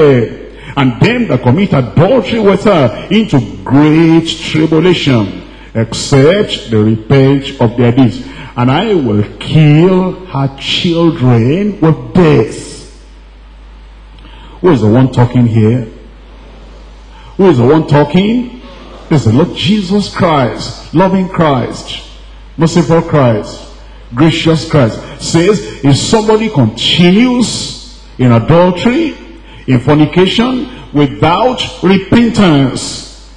And them that commit adultery with her into great tribulation, except the repent of their deeds. And I will kill her children with death. Who is the one talking here? Who is the one talking? It's the Lord Jesus Christ, loving Christ, merciful Christ, gracious Christ. Says, if somebody continues in adultery, in fornication, without repentance,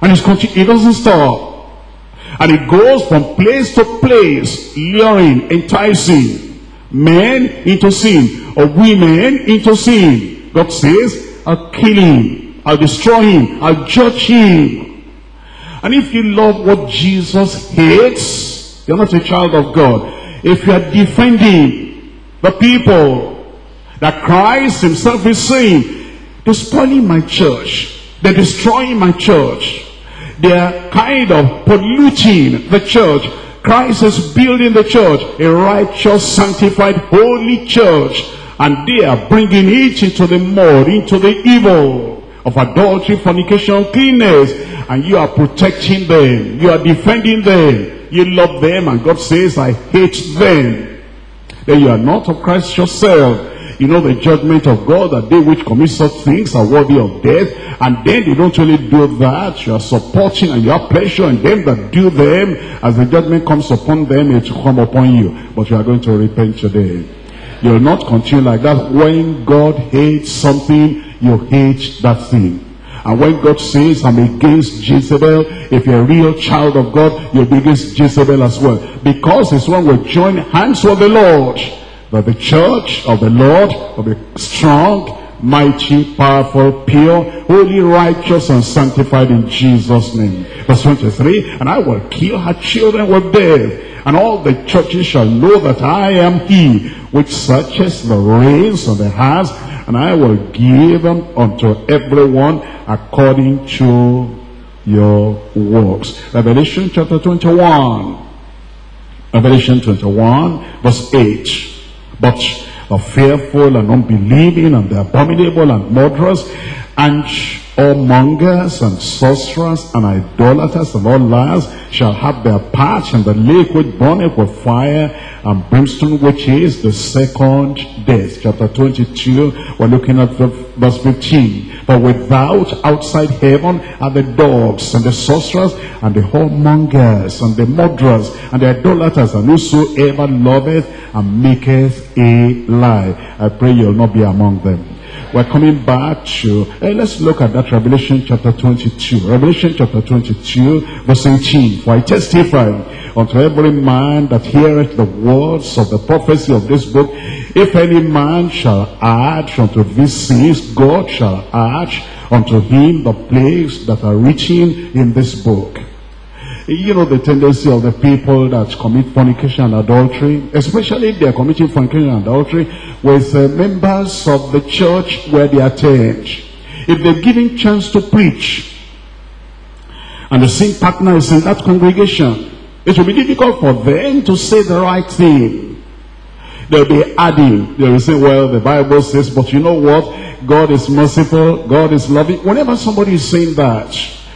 and it doesn't stop, and it goes from place to place, luring, enticing men into sin or women into sin, God says, I'll kill him, I'll destroy him, I'll judge him. And if you love what Jesus hates, you're not a child of God. If you are defending the people that Christ himself is saying, they're spoiling my church, they're destroying my church, they're kind of polluting the church. Christ is building the church, a righteous, sanctified, holy church, and they are bringing it into the mud, into the evil of adultery, fornication, uncleanness, and you are protecting them, you are defending them, you love them, and God says, I hate them. Then you are not of Christ yourself. You know the judgment of God, that they which commit such things are worthy of death. And then they don't really do that. You are supporting and you have pleasure in them that do them. As the judgment comes upon them, it will come upon you. But you are going to repent today. You will not continue like that. When God hates something, you hate that thing. And when God says, I'm against Jezebel, if you're a real child of God, you'll be against Jezebel as well. Because it's when we join hands with the Lord, that the church of the Lord will be strong, mighty, powerful, pure, holy, righteous, and sanctified in Jesus' name. Verse 23, and I will kill her children with death, and all the churches shall know that I am he, which searches the reins of the house, and I will give them unto everyone according to your works. Revelation chapter 21. Revelation 21, verse 8. But the fearful and unbelieving and the abominable and murderers and all mongers and sorcerers and idolaters and all liars shall have their part in the lake which burneth with fire and brimstone, which is the second death. Chapter 22, we're looking at verse 15. But without, outside heaven, are the dogs and the sorcerers and the whoremongers and the murderers and the idolaters and whosoever loveth and maketh a lie. I pray you'll not be among them. We're coming back to, let's look at that Revelation chapter 22. Revelation chapter 22, verse 18. For I testify unto every man that heareth the words of the prophecy of this book, if any man shall add unto these things, God shall add unto him the plagues that are written in this book. You know the tendency of the people that commit fornication and adultery, especially if they are committing fornication and adultery with members of the church where they attend. If they're given chance to preach and the same partner is in that congregation, it will be difficult for them to say the right thing. They'll be adding, they'll say, well, the Bible says, but you know what? God is merciful, God is loving. Whenever somebody is saying that,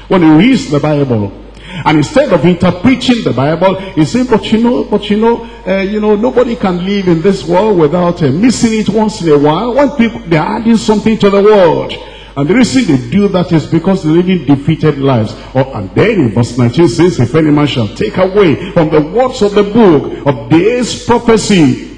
when he reads the Bible, and instead of interpreting the Bible, he said, but you know, nobody can live in this world without missing it once in a while. When people, they are adding something to the world. And the reason they do that is because they're living defeated lives. Oh, and then in verse 19 says, if any man shall take away from the words of the book of this prophecy.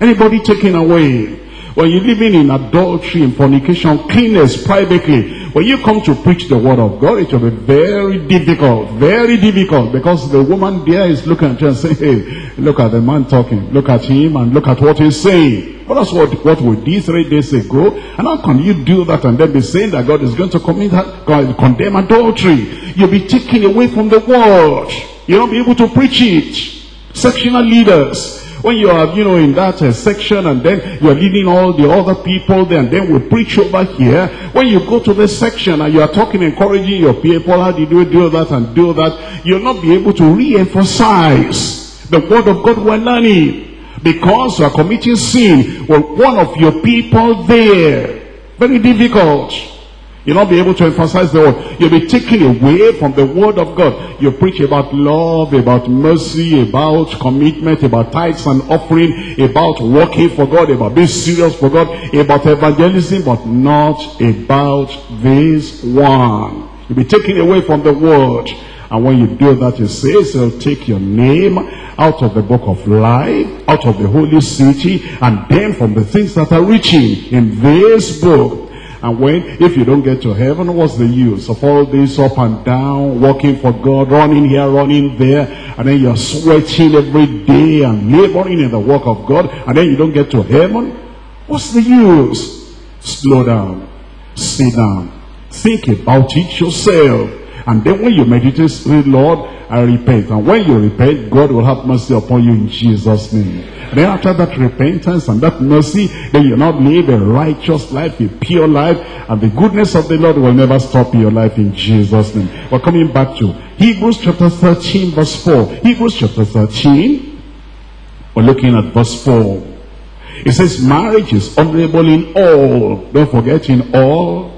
Anybody taking away? When you're living in adultery and fornication, uncleanness privately, when you come to preach the word of God, it will be very difficult, because the woman there is looking at you and saying, hey, look at the man talking, look at him and look at what he's saying. But that's what we did 3 days ago. And how can you do that and then be saying that God is going to condemn adultery? You'll be taken away from the word. You won't be able to preach it. Sectional leaders. When you are, you know, in that section, and then you are leading all the other people there, and then we preach over here. When you go to this section and you are talking, encouraging your people, how did you do that and do that? You'll not be able to re-emphasize the word of God we're learning. because you are committing sin with one of your people there. Very difficult. You'll not be able to emphasize the word. You'll be taken away from the word of God. You preach about love, about mercy, about commitment, about tithes and offering, about working for God, about being serious for God, about evangelism, but not about this one. You'll be taken away from the word. And when you do that, it says they'll take your name out of the book of life, out of the holy city, and then from the things that are written in this book. And if you don't get to heaven, what's the use of all this up and down, working for God, running here, running there, and then you're sweating every day and laboring in the work of God, and then you don't get to heaven? What's the use? Slow down. Sit down. Think about it yourself. And then when you meditate, say, Lord, I repent. And when you repent, God will have mercy upon you in Jesus' name. And then after that repentance and that mercy, then you now live a righteous life, a pure life, and the goodness of the Lord will never stop in your life in Jesus' name. We're coming back to Hebrews chapter 13, verse 4. Hebrews chapter 13, we're looking at verse 4. It says, marriage is honorable in all. Don't forget, in all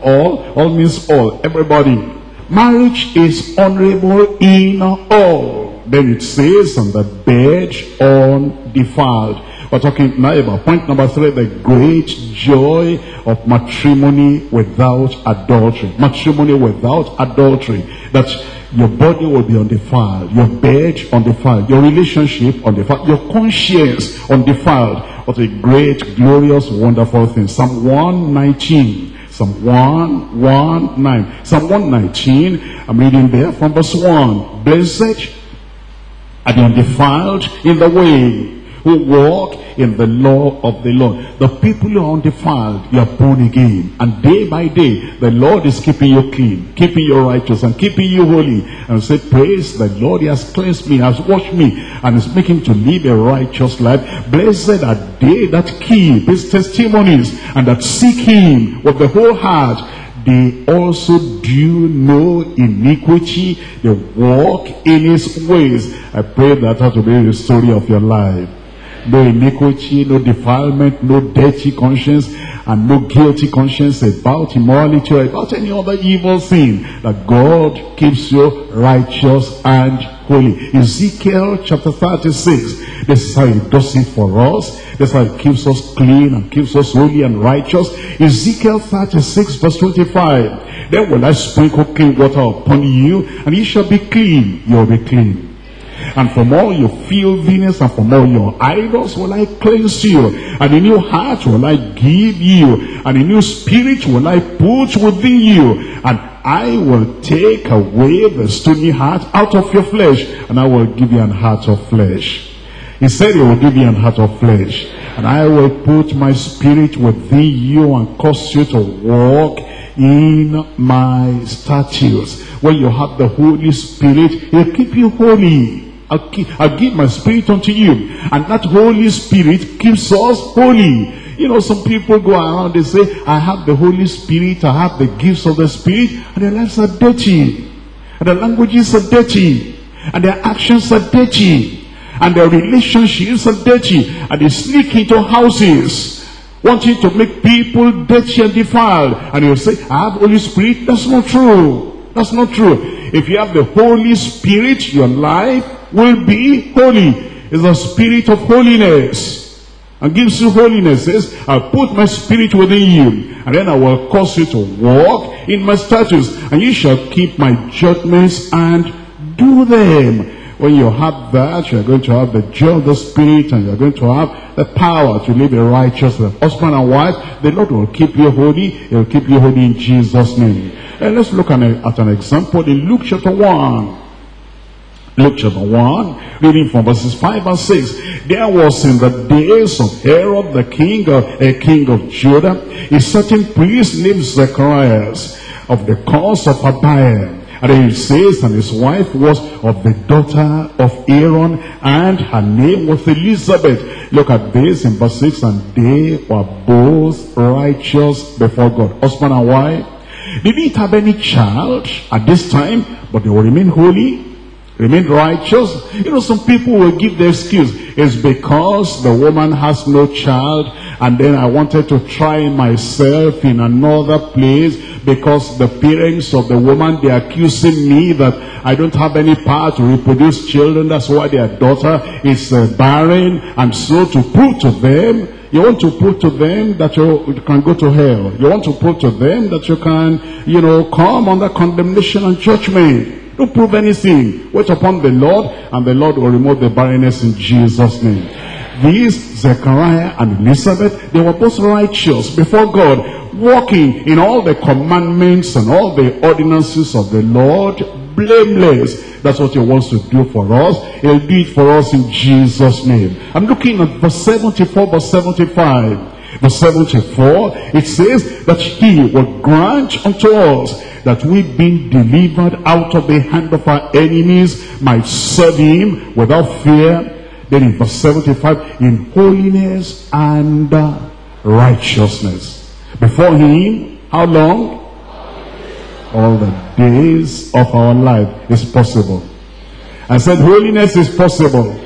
means all, everybody. Marriage is honorable in all. Then it says, and the bed undefiled. We're talking now about point number 3, the great joy of matrimony without adultery. Matrimony without adultery. That your body will be undefiled, your bed undefiled, your relationship undefiled, your conscience undefiled. What a great, glorious, wonderful thing. Psalm 119. Psalm 119. Psalm 119, I'm reading there from verse 1. Blessed are the undefiled in the way, who walk in the law of the Lord. The people who are undefiled, you are born again. And day by day, the Lord is keeping you clean, keeping you righteous, and keeping you holy. And say, praise the Lord, he has cleansed me, has washed me, and is making to live a righteous life. Blessed are they that keep his testimonies, and that seek him with the whole heart. They also do no iniquity. They walk in his ways. I pray that that will be the story of your life. No iniquity, no defilement, no dirty conscience, and no guilty conscience about immorality or about any other evil sin. That God keeps you righteous and holy. Ezekiel chapter 36. This is how he does it for us. That's how he keeps us clean and keeps us holy and righteous. Ezekiel 36 verse 25. Then will I sprinkle clean water upon you, and you shall be clean. You will be clean. And from all your filthiness and from all your idols will I cleanse you. And a new heart will I give you. And a new spirit will I put within you. And I will take away the stony heart out of your flesh. And I will give you an heart of flesh. He said he will give you an heart of flesh. And I will put my spirit within you and cause you to walk in my statutes. When you have the Holy Spirit, he'll keep you holy. I'll give my spirit unto you, and that Holy Spirit keeps us holy. You know, some people go around, they say, I have the Holy Spirit, I have the gifts of the Spirit, and their lives are dirty, and their languages are dirty, and their actions are dirty, and their relationships are dirty, and they sneak into houses wanting to make people dirty and defiled. And you'll say, I have Holy Spirit. That's not true. That's not true. If you have the Holy Spirit, your life will be holy. It's the spirit of holiness. And gives you holiness. Says, I'll put my spirit within you. And then I will cause you to walk in my statutes. And you shall keep my judgments and do them. When you have that, you're going to have the joy of the Spirit, and you're going to have the power to live a righteous life. Husband and wife, the Lord will keep you holy. He'll keep you holy in Jesus' name. And let's look at an example in Luke chapter 1. Luke chapter 1, reading from verses 5 and 6. There was in the days of Herod the king of Judah, a certain priest named Zacharias, of the cause of Abiah. And then it says, and his wife was of the daughter of Aaron, and her name was Elizabeth. Look at this in verse 6. And they were both righteous before God. Husband and wife. They didn't have any child at this time, but they will remain holy. remain righteous. You know, some people will give the excuse, it's because the woman has no child, and then I wanted to try myself in another place because the parents of the woman, they are accusing me that I don't have any power to reproduce children. That's why their daughter is barren. And so to prove to them, you want to prove to them that you can go to hell. You want to prove to them that you can, you know, come under condemnation and judgment. Don't prove anything. Wait upon the Lord, and the Lord will remove the barrenness in Jesus' name. These, Zechariah and Elizabeth, they were both righteous before God, walking in all the commandments and all the ordinances of the Lord, blameless. That's what he wants to do for us. He'll do it for us in Jesus' name. I'm looking at verse 74, verse 75. Verse 74, it says that he will grant unto us that we, being delivered out of the hand of our enemies, might serve him without fear. Then in verse 75, in holiness and righteousness. Before him, how long? All the days of our life is possible. I said holiness is possible.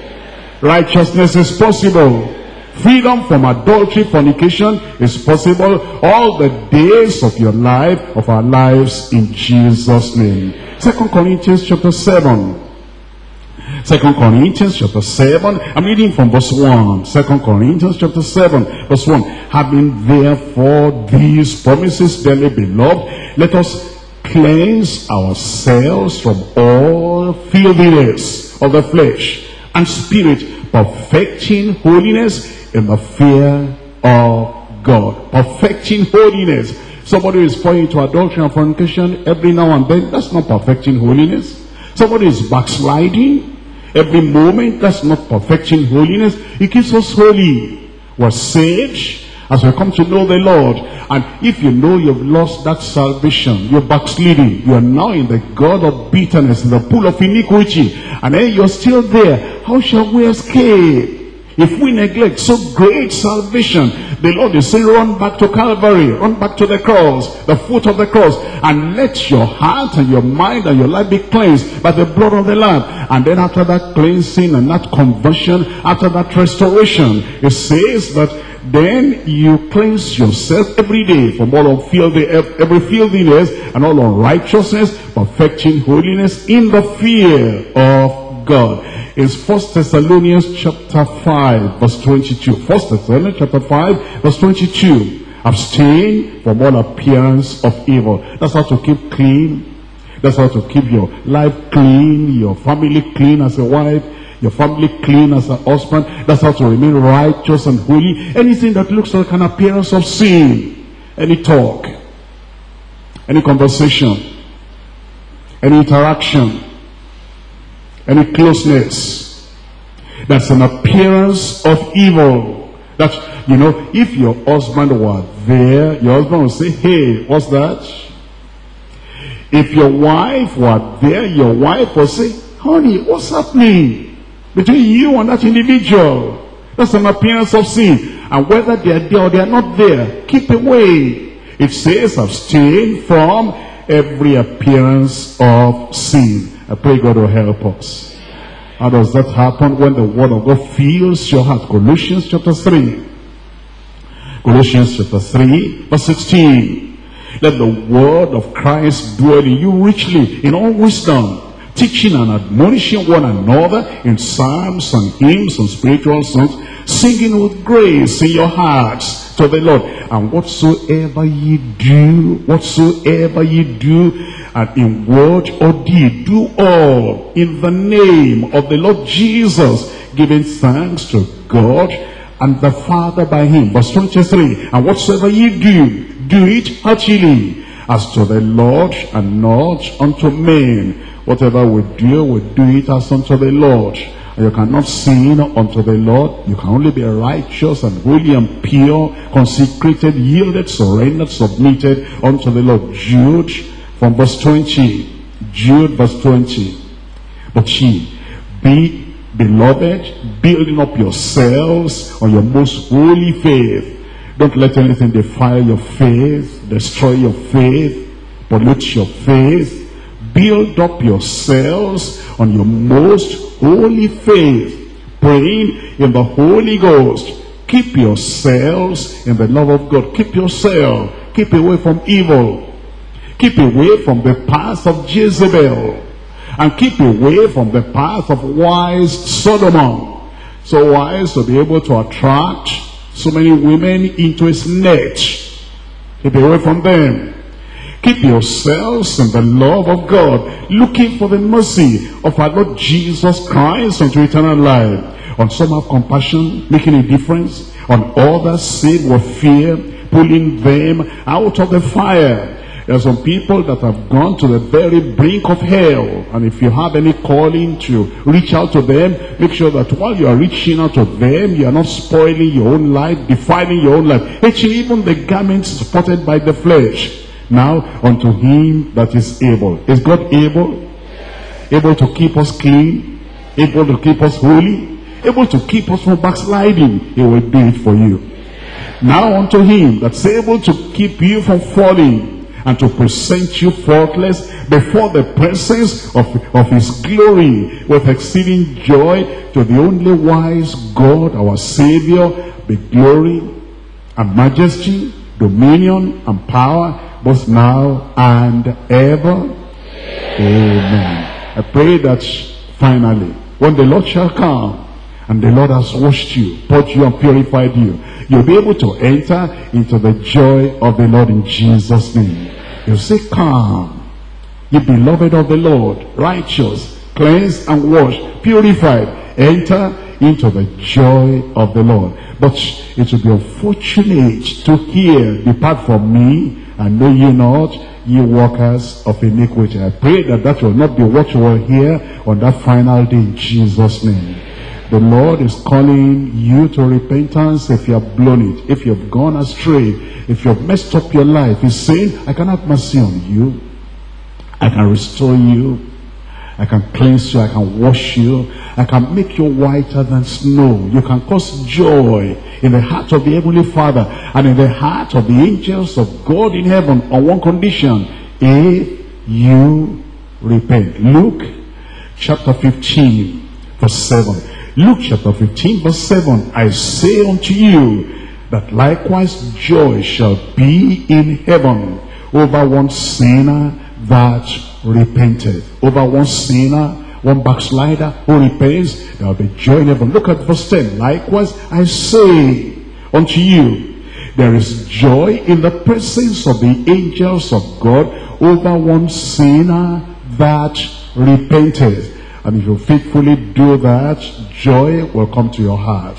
Righteousness is possible. Freedom from adultery, fornication is possible. All the days of your life, of our lives, in Jesus' name. 2 Corinthians chapter 7. 2 Corinthians chapter 7. I'm reading from verse 1. 2 Corinthians chapter 7 verse 1. Having therefore these promises, dearly beloved, let us cleanse ourselves from all filthiness of the flesh and spirit, perfecting holiness in the fear of God. Perfecting holiness. Somebody is falling to adultery and fornication every now and then. That's not perfecting holiness. Somebody is backsliding every moment. That's not perfecting holiness. It keeps us holy. We're saved as we come to know the Lord. And if you know you've lost that salvation, you're backsliding, you are now in the god of bitterness, in the pool of iniquity, and then you're still there, how shall we escape if we neglect so great salvation? The Lord is saying, run back to Calvary, run back to the cross, the foot of the cross, and let your heart and your mind and your life be cleansed by the blood of the Lamb. And then after that cleansing and that conversion, after that restoration, it says that then you cleanse yourself every day from all every filthiness and all unrighteousness, perfecting holiness in the fear of God. It's 1 Thessalonians chapter 5 verse 22. 1 Thessalonians chapter 5 verse 22. Abstain from all appearance of evil. That's how to keep clean. That's how to keep your life clean, your family clean as a wife, your family clean as a husband. That's how to remain righteous and holy. Anything that looks like an appearance of sin, any talk, any conversation, any interaction, any closeness, that's an appearance of evil. That, you know, if your husband were there, your husband would say, hey, what's that? If your wife were there, your wife would say, honey, what's happening between you and that individual? That's an appearance of sin. And whether they are there or they are not there, keep away. It says abstain from every appearance of sin. I pray God will help us. How does that happen? When the word of God fills your heart. Colossians chapter 3. Colossians chapter 3 verse 16. Let the word of Christ dwell in you richly in all wisdom, teaching and admonishing one another in psalms and hymns and spiritual songs, singing with grace in your hearts to the Lord. And whatsoever ye do, whatsoever ye do, and in word or deed, do all in the name of the Lord Jesus, giving thanks to God and the Father by him. Verse 23, and whatsoever ye do, do it heartily, as to the Lord and not unto men. Whatever we do it as unto the Lord. And you cannot sin unto the Lord. You can only be righteous and holy and pure, consecrated, yielded, surrendered, submitted unto the Lord. Jude from verse 20. Jude verse 20. But ye, be beloved, building up yourselves on your most holy faith. Don't let anything defile your faith, destroy your faith, pollute your faith. build up yourselves on your most holy faith, praying in the Holy Ghost. Keep yourselves in the love of God. Keep yourself. Keep away from evil. Keep away from the path of Jezebel. And keep away from the path of wise Solomon. So wise to be able to attract so many women into his net. Keep away from them. Keep yourselves in the love of God, looking for the mercy of our Lord Jesus Christ unto eternal life. On some have compassion, making a difference. On others saved with fear, pulling them out of the fire. There are some people that have gone to the very brink of hell. And if you have any calling to reach out to them, make sure that while you are reaching out to them, you are not spoiling your own life, defiling your own life, hating even the garments spotted by the flesh. Now unto him that is able. Is God able? Yes. Able to keep us clean? Yes. Able to keep us holy? Able to keep us from backsliding? He will do it for you. Yes. Now unto him that's able to keep you from falling, and to present you faultless before the presence of his glory with exceeding joy, to the only wise God our Savior, be glory and majesty, dominion and power, both now and ever. Amen. I pray that finally, when the Lord shall come, and the Lord has washed you, purged you, and purified you, you'll be able to enter into the joy of the Lord in Jesus' name. You say, come, ye beloved of the Lord, righteous, cleansed and washed, purified, enter into the joy of the Lord. But it will be unfortunate to hear, depart from me, and know you not, ye workers of iniquity. I pray that that will not be what you will hear on that final day in Jesus' name. The Lord is calling you to repentance if you have blown it, if you have gone astray, if you have messed up your life. He's saying, I can have mercy on you. I can restore you. I can cleanse you. I can wash you. I can make you whiter than snow. You can cause joy in the heart of the Heavenly Father and in the heart of the angels of God in heaven on one condition: if you repent. Luke chapter 15, verse 7. Luke chapter 15 verse 7, I say unto you, that likewise joy shall be in heaven over one sinner that repented. Over one sinner, one backslider who repents, there will be joy in heaven. Look at verse 10, likewise I say unto you, there is joy in the presence of the angels of God over one sinner that repented. And if you faithfully do that, joy will come to your heart.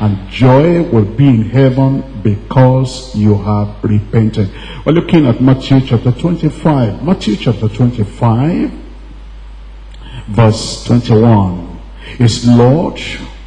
And joy will be in heaven because you have repented. We're looking at Matthew chapter 25. Matthew chapter 25, verse 21. His Lord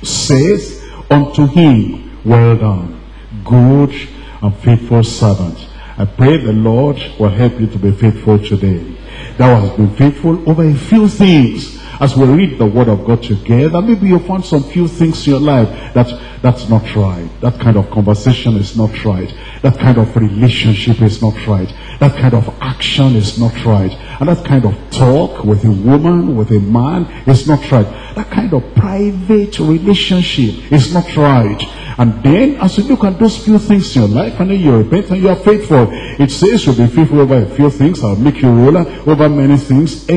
says unto him, well done, good and faithful servant. I pray the Lord will help you to be faithful today. Thou hast been faithful over a few things. As we read the Word of God together, maybe you found some few things in your life that's not right. That kind of conversation is not right. That kind of relationship is not right. That kind of action is not right. And that kind of talk with a woman, with a man, is not right. That kind of private relationship is not right. And then, as you look at those few things in your life, and then you repent and you are faithful. It says you'll be faithful over a few things, I'll make you ruler over many things.